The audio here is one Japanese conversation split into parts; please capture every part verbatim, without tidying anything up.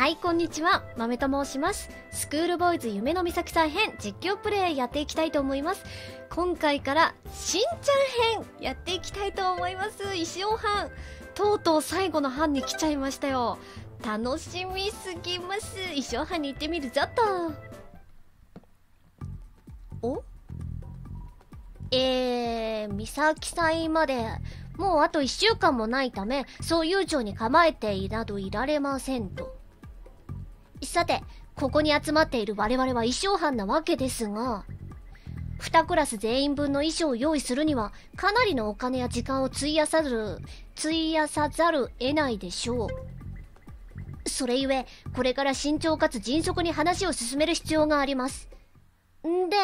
はい、こんにちは、まめと申します。スクールボーイズ夢の岬さん編実況プレイやっていきたいと思います。今回からしんちゃん編やっていきたいと思います。石尾班、とうとう最後の班に来ちゃいましたよ。楽しみすぎます。石尾班に行ってみるぞっと。おえー、岬祭までもうあといっしゅうかんもないため、そう悠長に構えてなどいられませんと。さて、ここに集まっている我々は衣装班なわけですが、にクラス全員分の衣装を用意するにはかなりのお金や時間を費やさざる費やさざる得ないでしょう。それゆえ、これから慎重かつ迅速に話を進める必要があります。んで、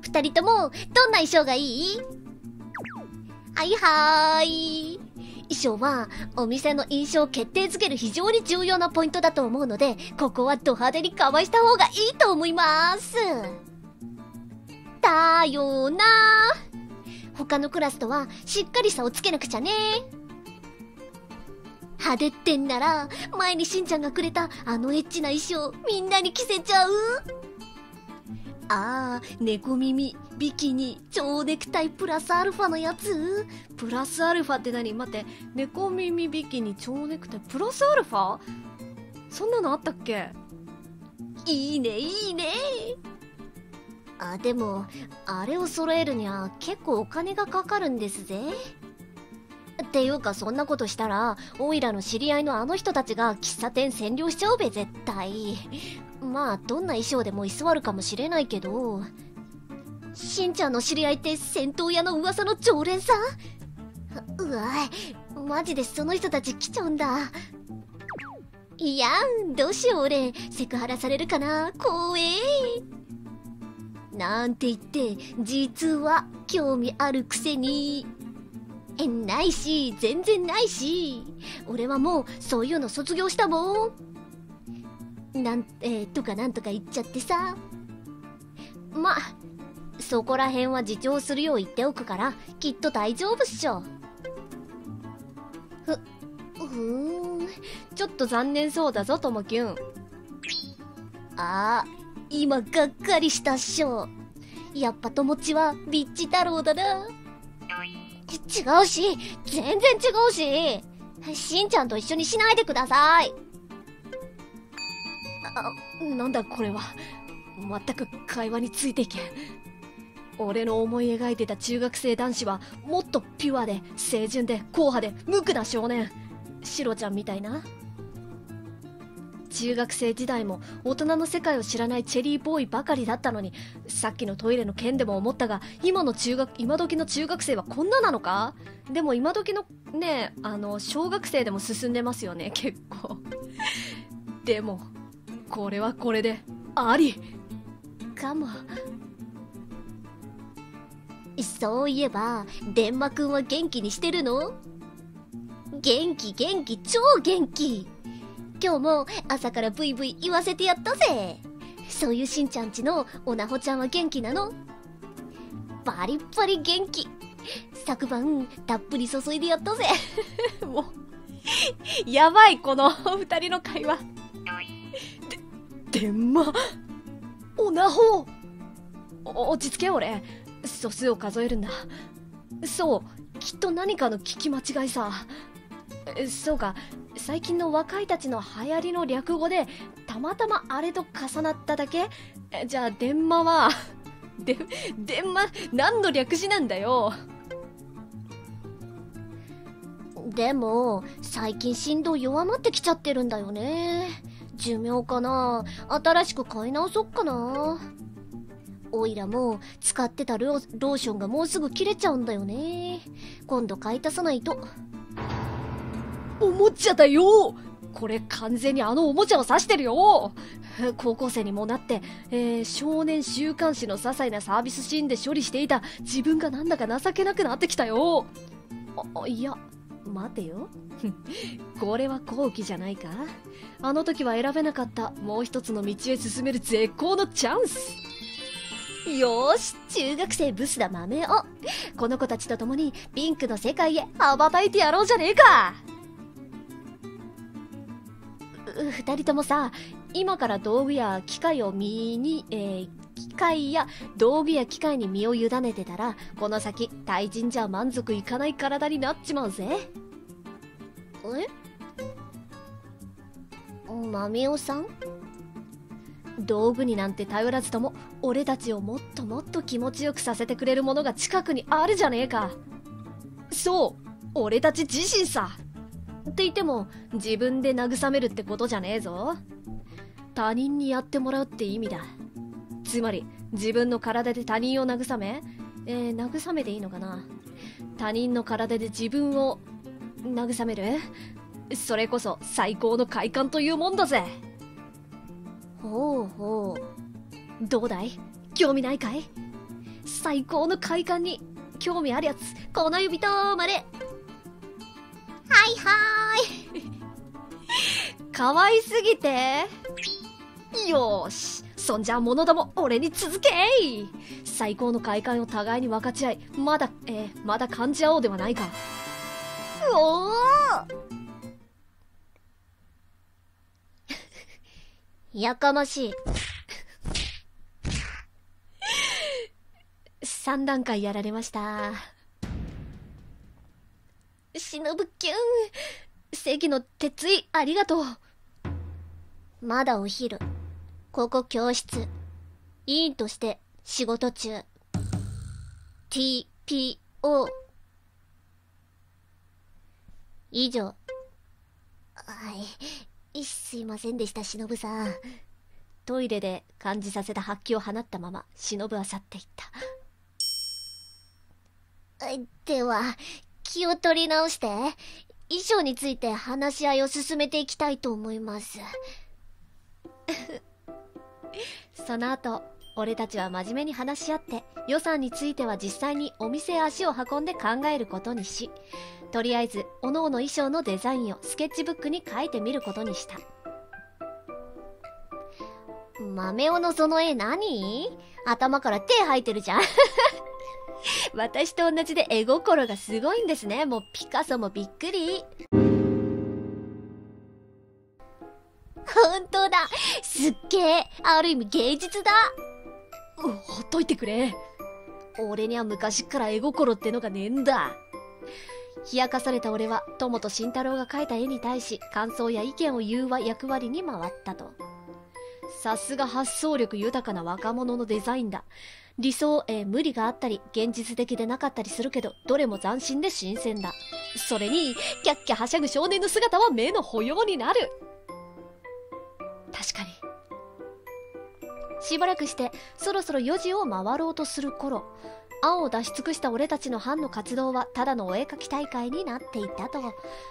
ふたりともどんな衣装がいい？はいはーい。衣装はお店の印象を決定づける非常に重要なポイントだと思うので、ここはド派手にかわした方がいいと思います。だよな。他のクラスとはしっかり差をつけなくちゃね。派手ってんなら前にしんちゃんがくれたあのエッチな衣装みんなに着せちゃう。ああ、猫耳、ビキニ、蝶ネクタイプラスアルファのやつ？プラスアルファって何？待って、猫耳、ビキニ、蝶ネクタイ、プラスアルファ？そんなのあったっけ？いいね、いいね。あ、でも、あれを揃えるには結構お金がかかるんですぜ。っていうか、そんなことしたら、オイラの知り合いのあの人たちが喫茶店占領しちゃうべ、絶対。まあ、どんな衣装でも居座るかもしれないけど。しんちゃんの知り合いって銭湯屋の噂の常連さん？うわい、マジでその人たち来ちゃうんだ。いやん、どうしよう俺、セクハラされるかな、怖え。なんて言って、実は興味あるくせに。え、ないし、全然ないし。俺はもうそういうの卒業したもん。なん、えー、とかなんとか言っちゃってさ。ま、そこら辺は自重するよう言っておくから、きっと大丈夫っしょ。ふ、ふーん。ちょっと残念そうだぞ、ともきゅん。ああ、今がっかりしたっしょ。やっぱともちはビッチ太郎だな。違うし、全然違うし。しんちゃんと一緒にしないでください。あ、なんだこれは。全く会話についていけん。俺の思い描いてた中学生男子はもっとピュアで清純で硬派で無垢な少年。シロちゃんみたいな。中学生時代も大人の世界を知らないチェリーボーイばかりだったのに、さっきのトイレの件でも思ったが、今の中学今時の中学生はこんななのか。でも今時のね、あの小学生でも進んでますよね、結構。でもこれはこれでありかも。そういえば、電マくんは元気にしてるの？元気元気、超元気。今日も朝からブイブイ言わせてやったぜ。そういうしんちゃんちのおなほちゃんは元気なの？バリバリ元気。昨晩たっぷり注いでやったぜ。もうやばい、この二人の会話。で、電マ、おなほ。落ち着け俺、素数を数えるんだ。そう、きっと何かの聞き間違いさ。そうか、最近の若いたちの流行りの略語でたまたまあれと重なっただけ。じゃあ電マはで電マ何の略詞なんだよ。でも最近振動弱まってきちゃってるんだよね。寿命かな。新しく買い直そっかな。オイラも使ってたローションがもうすぐ切れちゃうんだよね。今度買い足さないと。おもちゃだよ。これ完全にあのおもちゃを指してるよ。高校生にもなって、えー、少年週刊誌の些細なサービスシーンで処理していた自分がなんだか情けなくなってきたよ。あ、いや待てよ。これは後期じゃないか。あの時は選べなかったもう一つの道へ進める絶好のチャンス。よーし、中学生ブスだ豆を、この子たちと共にピンクの世界へ羽ばたいてやろうじゃねえか。二人ともさ、今から道具や機械を身に、えー、機械や道具や機械に身を委ねてたら、この先対人じゃ満足いかない体になっちまうぜ。え？マミオさん？道具になんて頼らずとも、俺たちをもっともっと気持ちよくさせてくれるものが近くにあるじゃねえか。そう、俺たち自身さ。って言っても、自分で慰めるってことじゃねえぞ。他人にやってもらうって意味だ。つまり、自分の体で他人を慰め、えー、慰めていいのかな。他人の体で自分を慰める。それこそ最高の快感というもんだぜ。ほうほう。どうだい？興味ないかい？最高の快感に興味あるやつ、この指とまれ。はいはーい。かわいすぎて。よーし。そんじゃ物ども俺に続けい。最高の快感を互いに分かち合い、まだ、えー、まだ感じ合おうではないか。おお。やかましい。さん段階やられました。しのぶきゅん。席の鉄槌ありがとう。まだお昼。ここ教室。委員として仕事中。ティーピーオー。以上。はい。すいませんでした、しのぶさん。トイレで感じさせた発揮を放ったまま、しのぶは去っていった。では、気を取り直して、衣装について話し合いを進めていきたいと思います。その後、俺たちは真面目に話し合って、予算については実際にお店へ足を運んで考えることにし、とりあえず、おのおの衣装のデザインをスケッチブックに書いてみることにした。マメオのその絵何？頭から手生えてるじゃん。私と同じで絵心がすごいんですね。もうピカソもびっくり。本当だ。すっげえ。ある意味芸術だ。ほっといてくれ。俺には昔から絵心ってのがねえんだ。冷やかされた俺は、友と慎太郎が描いた絵に対し、感想や意見を言う役割に回ったと。さすが発想力豊かな若者のデザインだ。理想、えー、無理があったり、現実的でなかったりするけど、どれも斬新で新鮮だ。それに、キャッキャはしゃぐ少年の姿は目の保養になる。確かに。しばらくして、そろそろよじを回ろうとする頃、案を出し尽くした俺たちの班の活動は、ただのお絵描き大会になっていたと。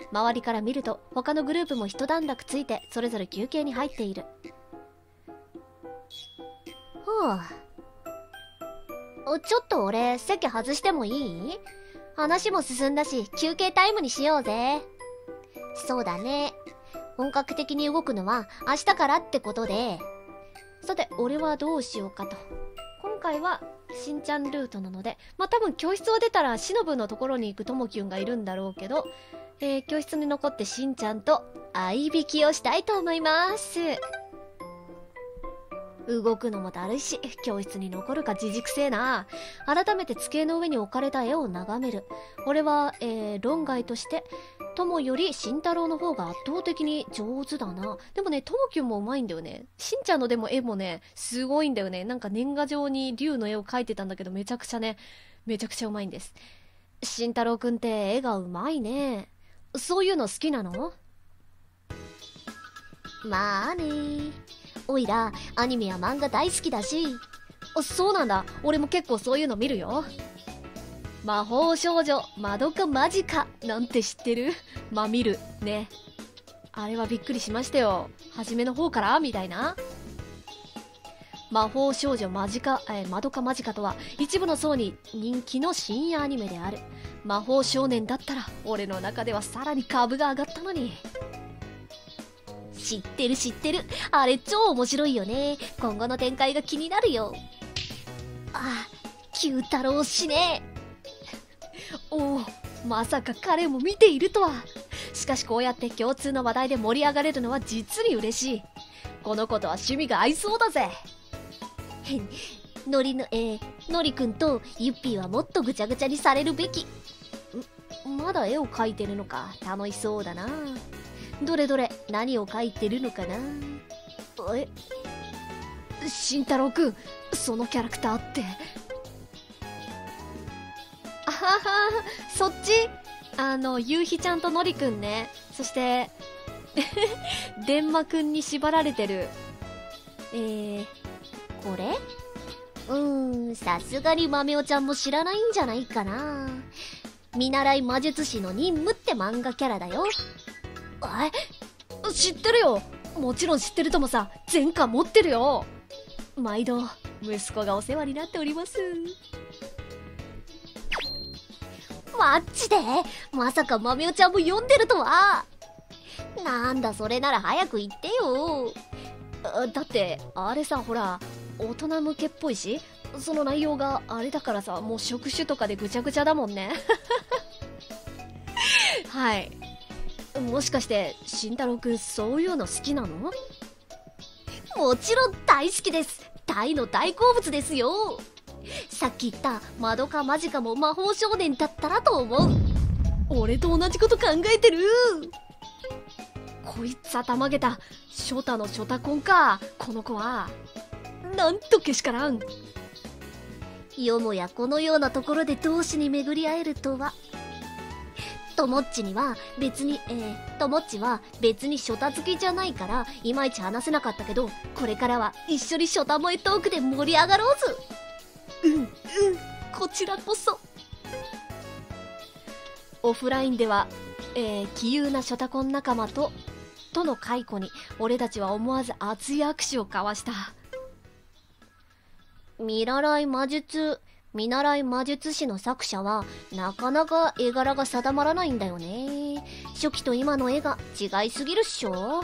周りから見ると、他のグループも一段落ついて、それぞれ休憩に入っている。ほう。ちょっと俺、席外してもいい？話も進んだし、休憩タイムにしようぜ。そうだね。本格的に動くのは明日からってことで。さて、俺はどうしようかと。今回は、しんちゃんルートなので、まあ、多分教室を出たら、しのぶのところに行くともきゅんがいるんだろうけど、えー、教室に残ってしんちゃんと、相引きをしたいと思います。動くのもだるいし、教室に残るかじじくせえな。改めて机の上に置かれた絵を眺める。俺は、えー、論外として、友より慎太郎の方が圧倒的に上手だな。でもね、ともきゅんもうまいんだよね。しんちゃんのでも絵もね、すごいんだよね。なんか年賀状に竜の絵を描いてたんだけど、めちゃくちゃね、めちゃくちゃうまいんです。慎太郎くんって絵がうまいね。そういうの好きなの？まあねー。おいら、アニメや漫画大好きだし。そうなんだ。俺も結構そういうの見るよ。魔法少女、まどかマジカなんて知ってる？まあ、見る。ね。あれはびっくりしましたよ。初めの方からみたいな。魔法少女マジカ、えー、まどかマジカとは、一部の層に人気の深夜アニメである。魔法少年だったら、俺の中ではさらに株が上がったのに。知ってる知ってる。あれ超面白いよね。今後の展開が気になるよ。あ、九太郎死ね。おお、まさか彼も見ているとは。しかしこうやって共通の話題で盛り上がれるのは実に嬉しい。この子とは趣味が合いそうだぜ。へん、ノリの、えー、ノリくんとユッピーはもっとぐちゃぐちゃにされるべき。まだ絵を描いてるのか。楽しそうだな。どれどれ、何を描いてるのかな。え、慎太郎くん、そのキャラクターって。あはは、そっち。あの、ゆうひちゃんとのりくんね。そしてでんまくんに縛られてる。えー、これ、うーん、さすがにまめおちゃんも知らないんじゃないかな。見習い魔術師の任務って漫画キャラだよ。え、知ってるよ。もちろん知ってるともさ、前科持ってるよ。毎度息子がお世話になっております。マジで、まさかまめおちゃんも読んでるとは。なんだそれなら早く言ってよ。だってあれさ、ほら大人向けっぽいし、その内容があれだからさ、もう職種とかでぐちゃぐちゃだもんね。はい、もしかして慎太郎くん、そういうの好きなの？もちろん大好きです。大の大好物ですよ。さっき言ったまどかマジカも魔法少年だったらと思う。俺と同じこと考えてる。こいつ頭げた。ショタのショタコンか。この子はなんとけしからん。よもやこのようなところで同志に巡り合えるとは。ともっちには別に、えー、ともっちは別にショタ好きじゃないからいまいち話せなかったけど、これからは一緒にショタ萌えトークで盛り上がろうず。うんうん、こちらこそ。オフラインでは、えー、奇遇なショタコン仲間ととの解雇に俺たちは思わず熱い握手を交わした。見習い魔術見習い魔術師の作者はなかなか絵柄が定まらないんだよね。初期と今の絵が違いすぎるっしょ。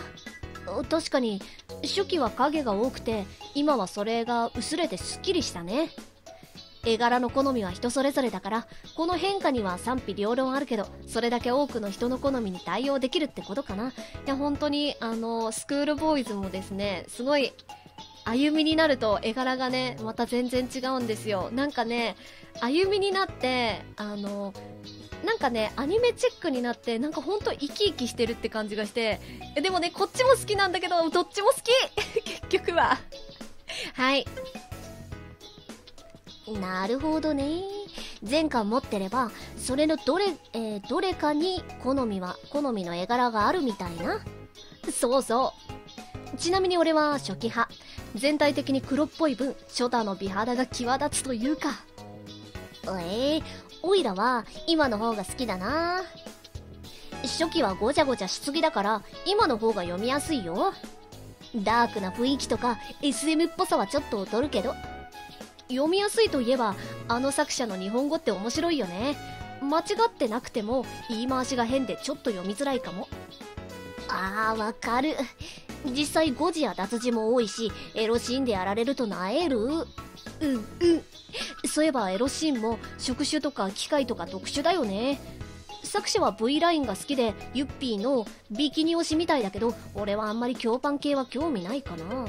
確かに初期は影が多くて、今はそれが薄れてすっきりしたね。絵柄の好みは人それぞれだから、この変化には賛否両論あるけど、それだけ多くの人の好みに対応できるってことかな。いや本当にあのスクールボーイズもですね、すごい歩みになると絵柄がねまた全然違うんですよ。なんかね、歩みになってあのなんかねアニメチックになって、なんかほんと生き生きしてるって感じがして、でもねこっちも好きなんだけど、どっちも好き。結局は。はい、なるほどね。前巻持ってればそれのどれ、えー、どれかに好みは好みの絵柄があるみたいな。そうそう。ちなみに俺は初期派。全体的に黒っぽい分、ショタの美肌が際立つというか。ええー、オイラは今の方が好きだな。初期はごちゃごちゃしすぎだから今の方が読みやすいよ。ダークな雰囲気とか エスエム っぽさはちょっと劣るけど、読みやすいといえばあの作者の日本語って面白いよね。間違ってなくても言い回しが変でちょっと読みづらいかも。あー、わかる。実際誤字や脱字も多いし、エロシーンでやられるとなえる。うんうん。そういえばエロシーンも職種とか機械とか特殊だよね。作者は V ラインが好きで、ユッピーのビキニ推しみたいだけど、俺はあんまり共パン系は興味ないかな。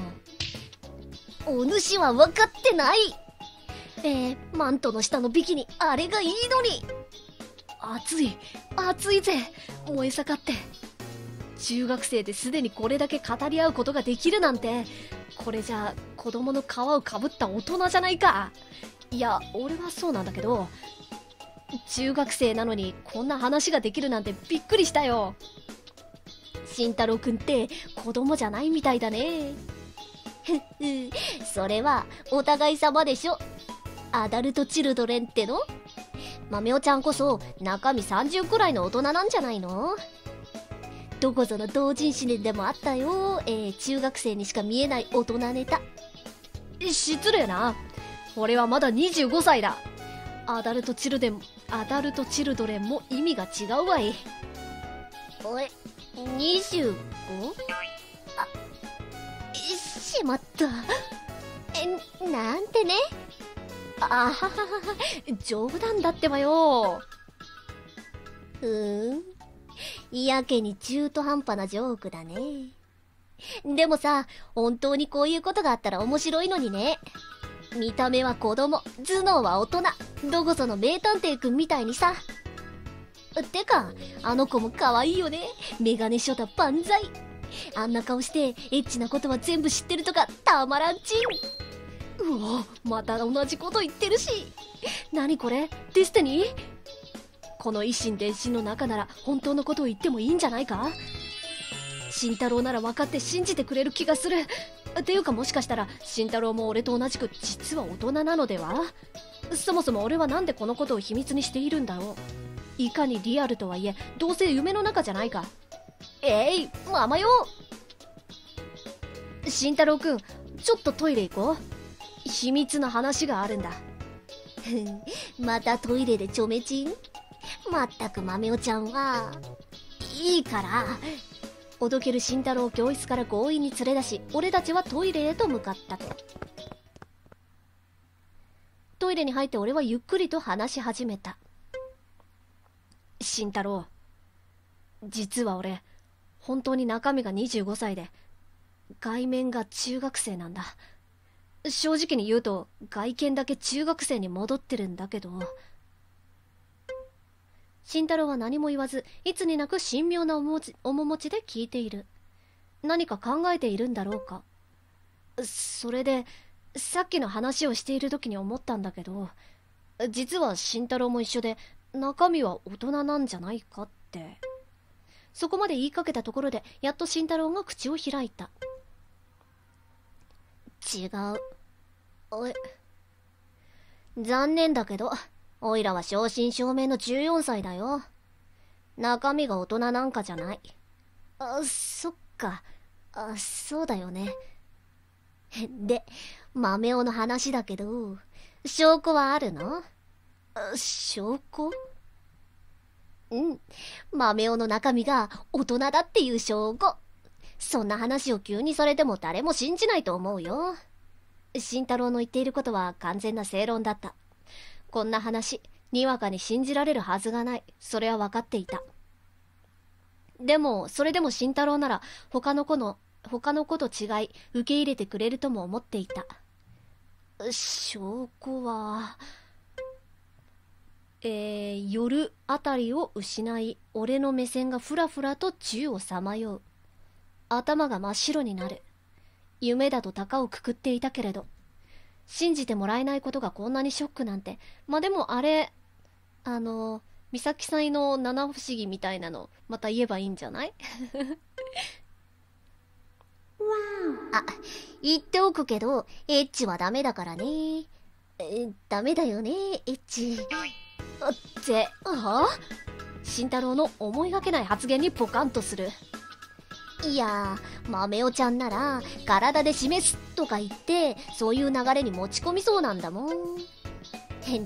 お主は分かってない。えー、マントの下のビキニ、あれがいいのに。熱い熱いぜ。燃え盛って。中学生ですでにこれだけ語り合うことができるなんて、これじゃ子供の皮をかぶった大人じゃないか。いや俺はそうなんだけど、中学生なのにこんな話ができるなんてびっくりしたよ。慎太郎くんって子供じゃないみたいだね。それはお互い様でしょ。アダルトチルドレンっての。まめおちゃんこそ中身さんじゅうくらいの大人なんじゃないの。どこぞの同人誌でもあったよ、えー、中学生にしか見えない大人ネタ。失礼な。俺はまだにじゅうごさいだ。アダルトチルデン、アダルトチルドレンも意味が違うわい。おい、にじゅうご? あ、しまった。え、なんてね。あははは、冗談だってばよ。うーん。やけに中途半端なジョークだね。でもさ、本当にこういうことがあったら面白いのにね。見た目は子供、頭脳は大人、どこぞの名探偵くんみたいにさ。てか、あの子も可愛いよね。メガネショタ万歳。あんな顔してエッチなことは全部知ってるとかたまらんちん。うお、また同じこと言ってるし。何これ、デスティニー？この一心伝心の中なら本当のことを言ってもいいんじゃないか？慎太郎なら分かって信じてくれる気がする。っていうか、もしかしたら慎太郎も俺と同じく実は大人なのでは？そもそも俺はなんでこのことを秘密にしているんだろう。いかにリアルとはいえ、どうせ夢の中じゃないか。えい、ママよ。慎太郎くん、ちょっとトイレ行こう。秘密の話があるんだ。またトイレでちょめちん？まったくマメオちゃんは。いいから。おどける慎太郎を教室から強引に連れ出し、俺たちはトイレへと向かったと。トイレに入って俺はゆっくりと話し始めた。慎太郎、実は俺、本当に中身がにじゅうごさいで、外面が中学生なんだ。正直に言うと、外見だけ中学生に戻ってるんだけど。慎太郎は何も言わず、いつになく神妙な面持ちで聞いている。何か考えているんだろうか。それで、さっきの話をしている時に思ったんだけど、実は慎太郎も一緒で、中身は大人なんじゃないかって。そこまで言いかけたところで、やっと慎太郎が口を開いた。違う。おい。残念だけど。おいらは正真正銘のじゅうよんさいだよ。中身が大人なんかじゃない。あ、そっか。あ、そうだよね。で、マメオの話だけど、証拠はあるの？証拠？うん。マメオの中身が大人だっていう証拠。そんな話を急にされても誰も信じないと思うよ。慎太郎の言っていることは完全な正論だった。こんな話、にわかに信じられるはずがない。それは分かっていた。でも、それでも慎太郎なら、他の子の、他の子と違い、受け入れてくれるとも思っていた。証拠は、えー、夜あたりを失い、俺の目線がふらふらと宙をさまよう。頭が真っ白になる。夢だと高をくくっていたけれど。信じてもらえないことがこんなにショックなんて。まあでもあれ、あの、美咲祭の七不思議みたいなの、また言えばいいんじゃない？あ、言っておくけど、エッチはダメだからね。え、ダメだよね、エッチ。あって、はぁ？慎太郎の思いがけない発言にポカンとする。いやー、マメオちゃんなら、体で示すとか言って、そういう流れに持ち込みそうなんだもん。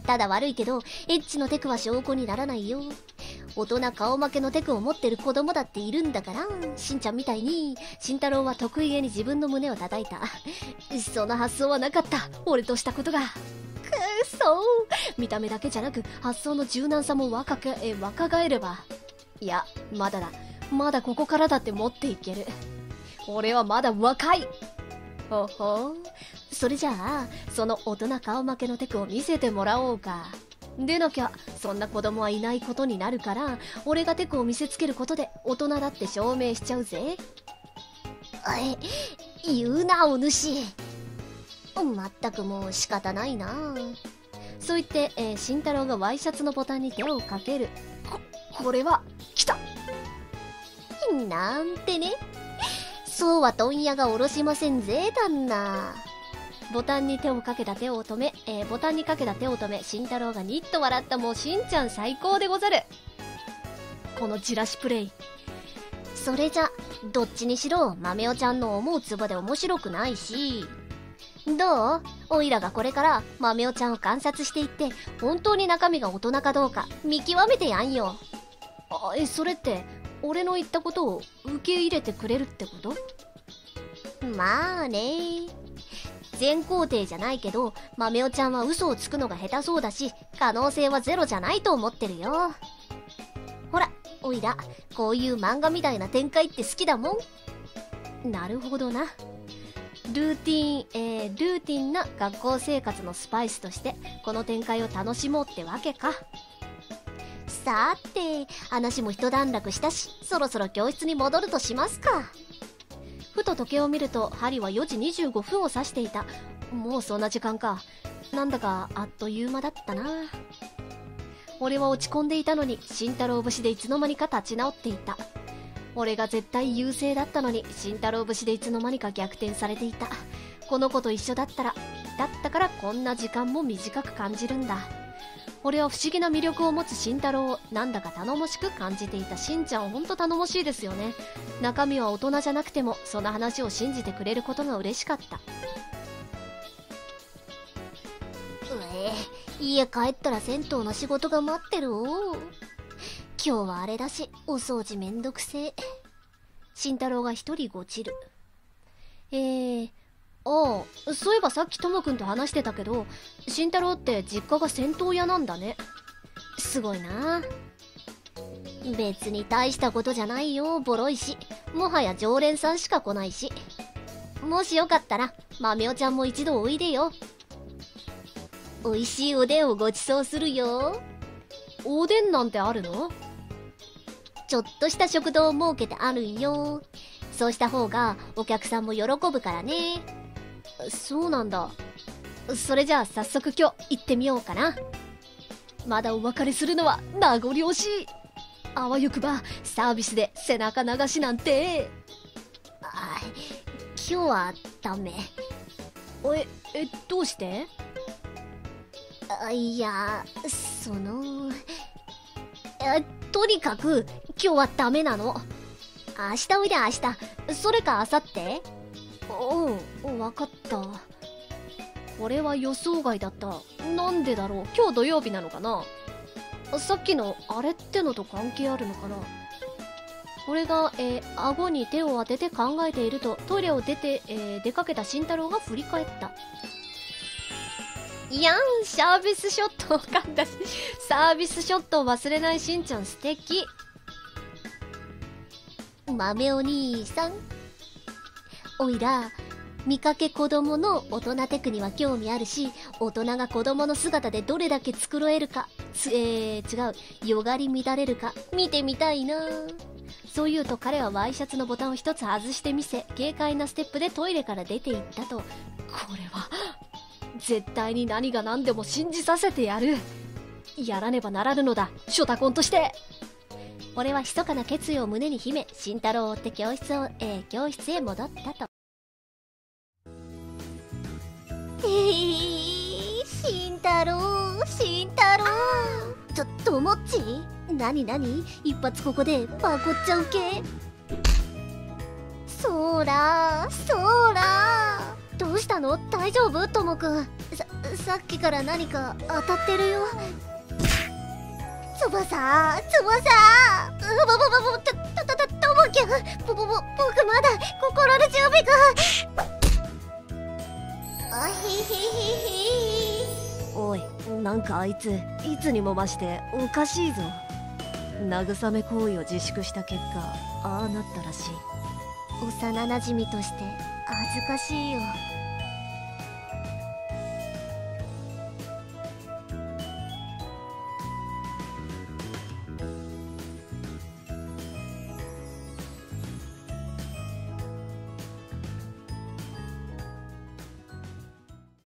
ただ悪いけど、エッチのテクは証拠にならないよ。大人顔負けのテクを持ってる子供だっているんだから、しんちゃんみたいに。慎太郎は得意げに自分の胸を叩いた。その発想はなかった、俺としたことが。くそー。見た目だけじゃなく、発想の柔軟さも若け、え、若返れば。いや、まだだ。まだここからだって持っていける。俺はまだ若い。ほほう。それじゃあ、その大人顔負けのテクを見せてもらおうか。でなきゃ、そんな子供はいないことになるから、俺がテクを見せつけることで大人だって証明しちゃうぜ。え、言うな、お主。まったくもう仕方ないな。そう言って、えー、慎太郎がワイシャツのボタンに手をかける。こ、これは、来た。なんてね。そうは問屋がおろしませんぜ、旦那。ボタンに手をかけた手を止め、えー、ボタンにかけた手を止め、慎太郎がニッと笑った。もうしんちゃん最高でござる。このじらしプレイ。それじゃ、どっちにしろ、マメオちゃんの思うツボで面白くないし。どう？おいらがこれから、マメオちゃんを観察していって、本当に中身が大人かどうか、見極めてやんよ。あ、え、それって、俺の言ったことを受け入れてくれるってこと？まあね。全肯定じゃないけど、マメオちゃんは嘘をつくのが下手そうだし、可能性はゼロじゃないと思ってるよ。ほら、おいらこういう漫画みたいな展開って好きだもん。なるほどな。ルーティン、えー、ルーティンな学校生活のスパイスとしてこの展開を楽しもうってわけか。さーて、話も一段落したし、そろそろ教室に戻るとしますか。ふと時計を見ると、針はよじにじゅうごふんを指していた。もうそんな時間か。なんだかあっという間だったな。俺は落ち込んでいたのに、慎太郎節でいつの間にか立ち直っていた。俺が絶対優勢だったのに、慎太郎節でいつの間にか逆転されていた。この子と一緒だったら、だったからこんな時間も短く感じるんだ。俺は不思議な魅力を持つ慎太郎をなんだか頼もしく感じていた。しんちゃんほんと頼もしいですよね。中身は大人じゃなくてもその話を信じてくれることが嬉しかった。うえ、家帰ったら銭湯の仕事が待ってるお。今日はあれだしお掃除めんどくせえ。慎太郎が一人ごちる。えーああ、そういえばさっきともくんと話してたけど、慎太郎って実家が銭湯屋なんだね。すごいな。別に大したことじゃないよ、ボロいし。もはや常連さんしか来ないし。もしよかったら、まみおちゃんも一度おいでよ。おいしいおでんをごちそうするよ。おでんなんてあるの？ちょっとした食堂を設けてあるよ。そうした方がお客さんも喜ぶからね。そうなんだ。それじゃあ早速今日行ってみようかな。まだお別れするのは名残惜しい。あわよくばサービスで背中流しなんて。あ、今日はダメ。え、え、どうして？あ、いや、その、え、とにかく今日はダメなの。明日おいで明日。それか明後日。おう、わかった。これは予想外だった。なんでだろう。今日土曜日なのかな。さっきのあれってのと関係あるのかな。俺が、えー、顎に手を当てて考えていると、トイレを出て、えー、出かけた慎太郎が振り返った。いやん、サービスショットを噛んだし。サービスショットを忘れないしんちゃん素敵。豆お兄さん、おいら見かけ子供の大人テクには興味あるし、大人が子供の姿でどれだけ繕えるか、つえー、違う、よがり乱れるか見てみたいな。そう言うと彼はワイシャツのボタンを一つ外してみせ、軽快なステップでトイレから出ていったと。これは絶対に何が何でも信じさせてやる。やらねばならぬのだ、ショタコンとして。俺は密かな決意を胸に秘め、慎太郎を追って教室を、えー、教室へ戻ったと。えー、慎太郎、慎太郎。ちょ、ともっち？なになに？一発ここでパコっちゃうけ？そーらー、そーらー。どうしたの？大丈夫？ともくん。さ、さっきから何か当たってるよ。翼、翼、うぼぼぼぼ、と、と、と、ともきゃん、ぼぼぼ、僕まだ心の準備が。あひひひひ。おい、なんかあいつ、いつにも増しておかしいぞ。慰め行為を自粛した結果、ああなったらしい。幼なじみとして恥ずかしいよ。